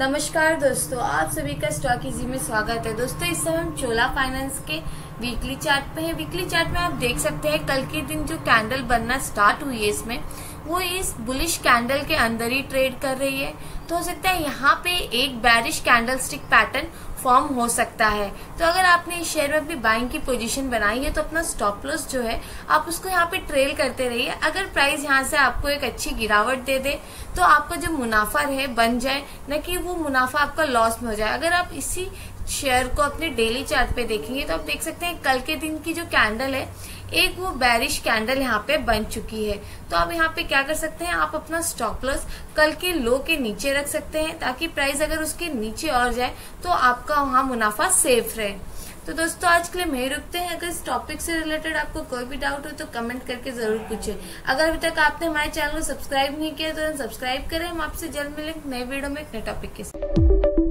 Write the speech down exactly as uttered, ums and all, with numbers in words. नमस्कार दोस्तों, आप सभी का स्टॉक इजी में स्वागत है। दोस्तों इस समय हम चोला फाइनेंस के वीकली चार्ट पे है। वीकली चार्ट में आप देख सकते हैं कल के दिन जो कैंडल बनना स्टार्ट हुई है इसमें वो इस बुलिश कैंडल के अंदर ही ट्रेड कर रही है। तो हो सकता है यहाँ पे एक बैरिश कैंडलस्टिक पैटर्न फॉर्म हो सकता है। तो अगर आपने इस शेयर में अपनी बाइंग की पोजीशन बनाई है तो अपना स्टॉप लॉस जो है आप उसको यहाँ पे ट्रेल करते रहिए। अगर प्राइस यहाँ से आपको एक अच्छी गिरावट दे दे तो आपका जो मुनाफा है बन जाए, न कि वो मुनाफा आपका लॉस में हो जाए। अगर आप इसी शेयर को अपने डेली चार्ट पे देखेंगे तो आप देख सकते हैं कल के दिन की जो कैंडल है एक वो बैरिश कैंडल यहाँ पे बन चुकी है। तो आप यहाँ पे क्या कर सकते हैं, आप अपना स्टॉप लॉस कल के लो के नीचे रख सकते हैं ताकि प्राइस अगर उसके नीचे और जाए तो आपका वहाँ मुनाफा सेफ रहे। तो दोस्तों आज के लिए मैं रुकते हैं। अगर इस टॉपिक से रिलेटेड आपको कोई भी डाउट हो तो कमेंट करके जरूर पूछें। अगर अभी तक आपने हमारे चैनल को सब्सक्राइब नहीं किया तो सब्सक्राइब करें। हम आपसे जल्द मिलेंगे नए वीडियो में एक नए टॉपिक के साथ।